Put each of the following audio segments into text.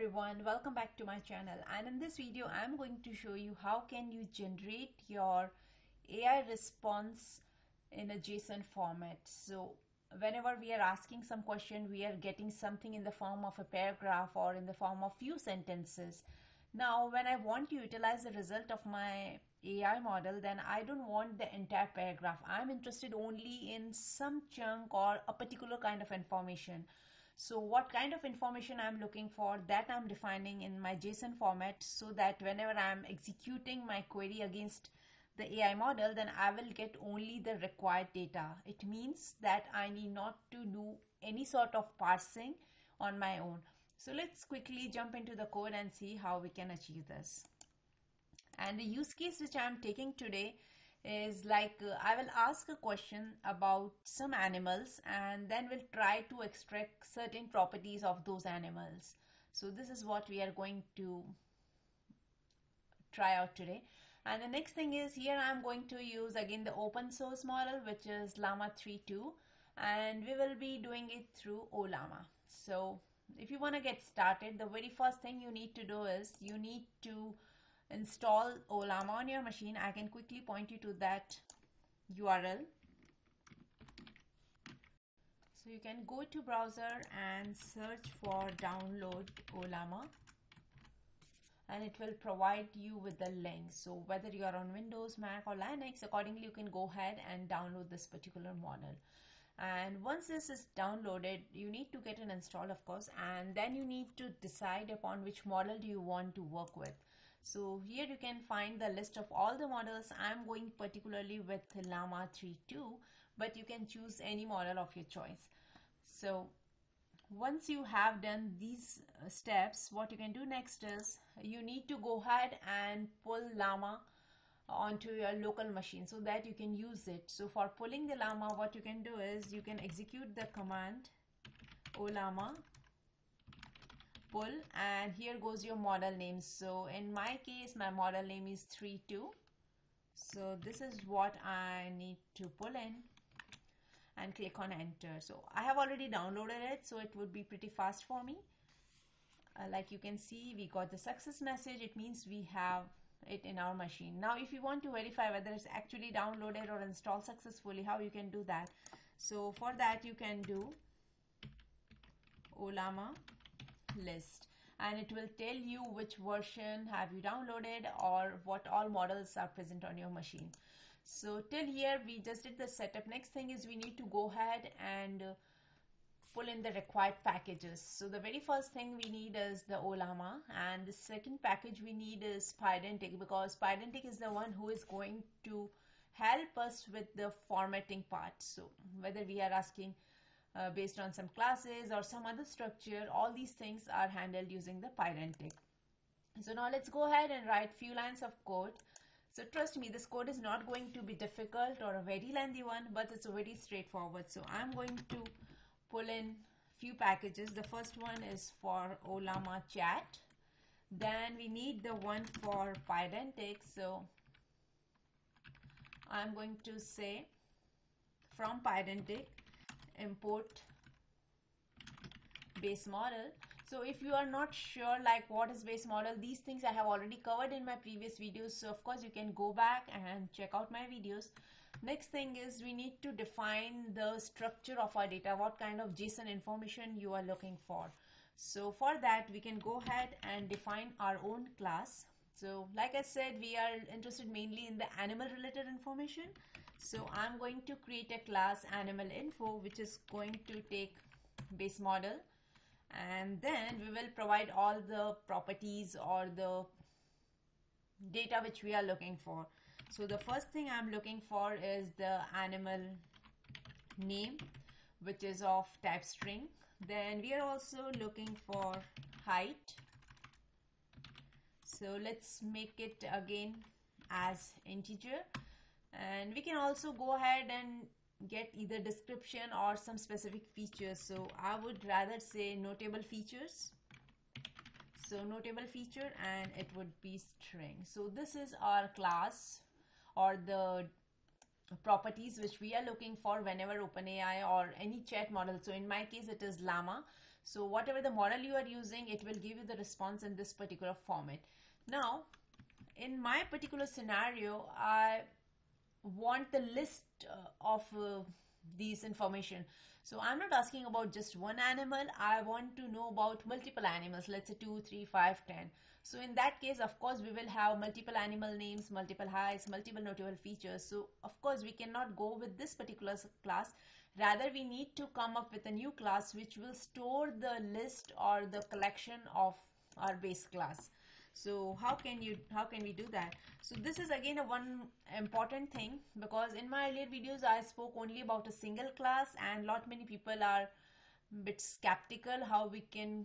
everyone, welcome back to my channel. And in this video I'm going to show you how can you generate your AI response in a JSON format. So whenever we are asking some question, we are getting something in the form of a paragraph or in the form of few sentences. Now when I want to utilize the result of my AI model, then I don't want the entire paragraph. I'm interested only in some chunk or a particular kind of information. So what kind of information I'm looking for, that I'm defining in my JSON format, so that whenever I'm executing my query against the AI model, then I will get only the required data. It means that I need not to do any sort of parsing on my own. So let's quickly jump into the code and see how we can achieve this. And the use case which I'm taking today is like I will ask a question about some animals and then we'll try to extract certain properties of those animals. So this is what we are going to try out today. And the next thing is, here I'm going to use again the open source model, which is Llama 3.2, and we will be doing it through Ollama. So if you want to get started, the very first thing you need to do is you need to install Ollama on your machine. I can quickly point you to that URL. So you can go to browser and search for download Ollama, and it will provide you with the link. So whether you are on Windows, Mac or Linux, accordingly you can go ahead and download this particular model. And once this is downloaded, you need to get an install, of course, and then you need to decide upon which model do you want to work with. So here you can find the list of all the models. I'm going particularly with Llama 3.2, but you can choose any model of your choice. So once you have done these steps, what you can do next is you need to go ahead and pull Llama onto your local machine so that you can use it. So for pulling the Llama, what you can do is you can execute the command Ollama pull, and here goes your model name. So in my case, my model name is 3.2, so this is what I need to pull in, and click on enter. So I have already downloaded it, so it would be pretty fast for me. Like you can see, we got the success message. It means we have it in our machine. Now if you want to verify whether it's actually downloaded or installed successfully, how you can do that? So for that you can do Ollama list, and it will tell you which version have you downloaded or what all models are present on your machine. So till here we just did the setup. Next thing is we need to go ahead and pull in the required packages. So the very first thing we need is the Ollama, and the second package we need is Pydantic, because Pydantic is the one who is going to help us with the formatting part. So whether we are asking based on some classes or some other structure, all these things are handled using the Pydantic. So now let's go ahead and write few lines of code. So trust me, this code is not going to be difficult or a very lengthy one, but it's very straightforward. So I'm going to pull in few packages. The first one is for Ollama chat, then we need the one for Pydantic. So I'm going to say from Pydantic import base model. So if you are not sure like what is base model, these things I have already covered in my previous videos, so of course you can go back and check out my videos. Next thing is we need to define the structure of our data, what kind of JSON information you are looking for. So for that we can go ahead and define our own class. So like I said, we are interested mainly in the animal related information. So I'm going to create a class AnimalInfo, which is going to take base model, and then we will provide all the properties or the data which we are looking for. So the first thing I'm looking for is the animal name, which is of type string. Then we are also looking for height. So let's make it again as integer. And we can also go ahead and get either description or some specific features. So I would rather say notable features. So notable feature, and it would be string. So this is our class or the properties which we are looking for whenever OpenAI or any chat model. So in my case it is Llama. So whatever the model you are using, it will give you the response in this particular format. Now, in my particular scenario, I want the list of these information. So I'm not asking about just one animal. I want to know about multiple animals. Let's say 2, 3, 5, 10. So in that case, of course, we will have multiple animal names, multiple heights, multiple notable features. So of course, we cannot go with this particular class. Rather, we need to come up with a new class which will store the list or the collection of our base class. So how can we do that? So this is again one important thing, because in my earlier videos I spoke only about a single class, and lot many people are a bit skeptical how we can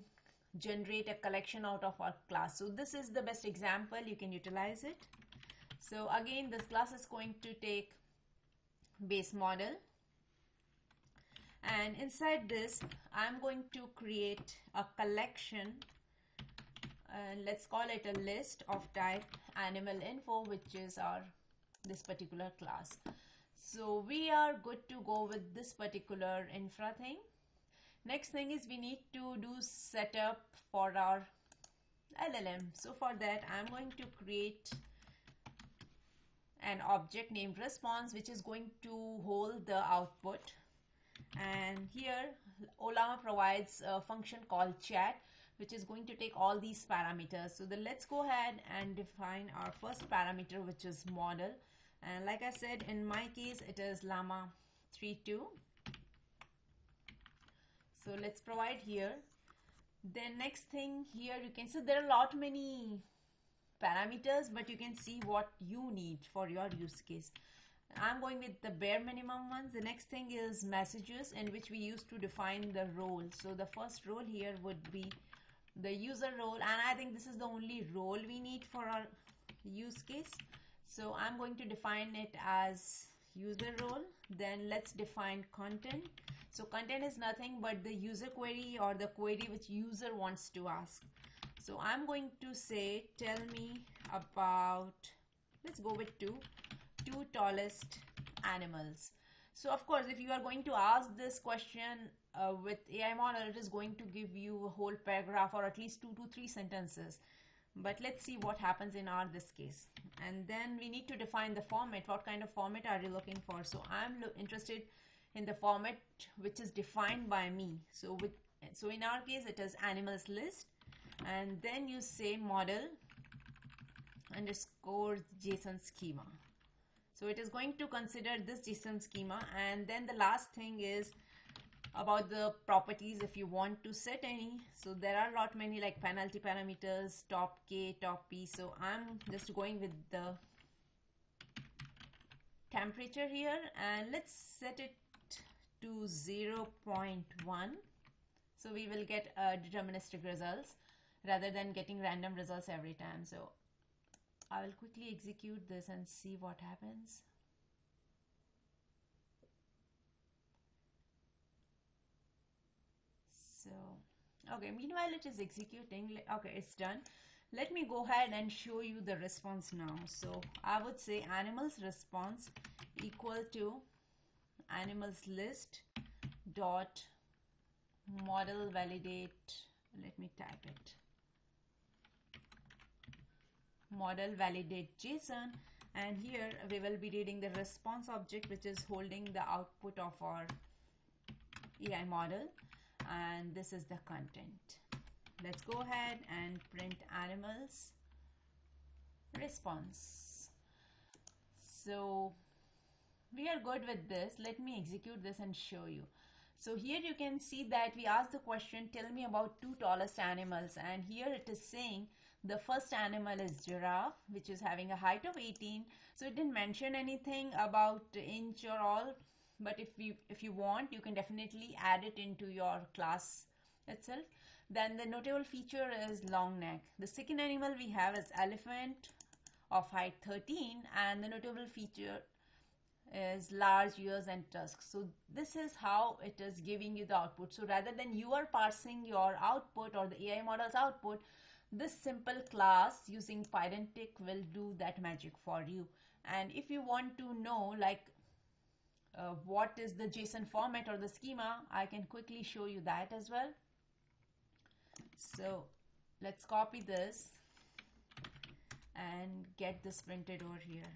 generate a collection out of our class. So this is the best example, you can utilize it. So again, this class is going to take base model, and inside this I'm going to create a collection. Let's call it a list of type AnimalInfo, which is this particular class. So we are good to go with this particular infra thing. Next thing is we need to do setup for our LLM. So for that, I'm going to create an object named response, which is going to hold the output. And here Ollama provides a function called chat, which is going to take all these parameters. So let's go ahead and define our first parameter, which is model. And like I said, in my case, it is Llama 3.2. So let's provide here. Then next thing here, you can see there are a lot many parameters, but you can see what you need for your use case. I'm going with the bare minimum ones. The next thing is messages, in which we used to define the role. So the first role here would be the user role, and I think this is the only role we need for our use case. So I'm going to define it as user role. Then let's define content. So content is nothing but the user query, or the query which user wants to ask. So I'm going to say, tell me about, let's go with 2 tallest animals. So of course, if you are going to ask this question with AI model, it is going to give you a whole paragraph, or at least 2 to 3 sentences. But let's see what happens in this case. And then we need to define the format. What kind of format are you looking for? So I'm interested in the format which is defined by me. So so in our case, it is animals list. And then you say model underscore JSON schema. So it is going to consider this JSON schema. And then the last thing is about the properties, if you want to set any. So there are a lot many, like penalty parameters, top K, top P. So I'm just going with the temperature here, and let's set it to 0.1. So we will get deterministic results rather than getting random results every time. So I will quickly execute this and see what happens. So, okay, meanwhile it is executing. Okay, it's done. Let me go ahead and show you the response now. So I would say animals response equal to animals list dot model validate. Let me type it. Model validate JSON, and here we will be reading the response object, which is holding the output of our AI model, and this is the content. Let's go ahead and print animals response. So we are good with this. Let me execute this and show you. So here you can see that we asked the question, tell me about 2 tallest animals, and here it is saying the first animal is giraffe, which is having a height of 18. So it didn't mention anything about inch or all, but if you want, you can definitely add it into your class itself. Then the notable feature is long neck. The second animal we have is elephant of height 13, and the notable feature is large ears and tusks. So this is how it is giving you the output. So rather than you are parsing your output or the AI model's output, this simple class using Pydantic will do that magic for you. And if you want to know like what is the JSON format or the schema, I can quickly show you that as well. So let's copy this and get this printed over here.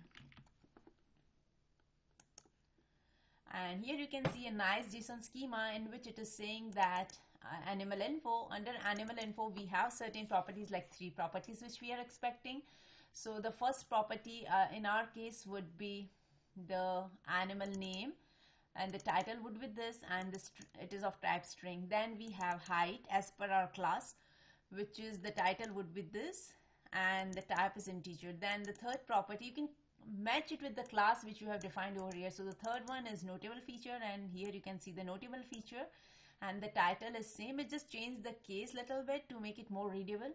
And here you can see a nice JSON schema in which it is saying that AnimalInfo, under AnimalInfo we have certain properties, like 3 properties which we are expecting. So the first property in our case would be the animal name, and the title would be this, and this it is of type string. Then we have height as per our class, which is the title would be this and the type is integer. Then the third property, you can match it with the class which you have defined over here. So the third one is notable feature, and here you can see the notable feature, and the title is same. It just changed the case little bit to make it more readable,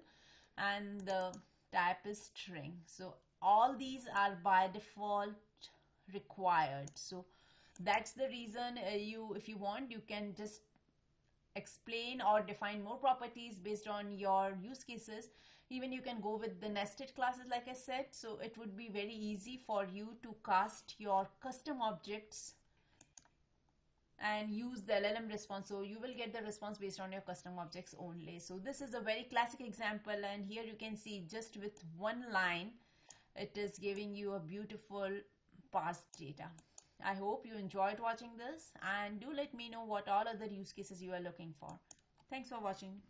and the type is string. So all these are by default required. So that's the reason if you want, you can just explain or define more properties based on your use cases. Even you can go with the nested classes, like I said. So it would be very easy for you to cast your custom objects and use the LLM response. So you will get the response based on your custom objects only. So this is a very classic example, and here you can see just with one line it is giving you a beautiful parsed data. I hope you enjoyed watching this, and do let me know what all other use cases you are looking for. Thanks for watching.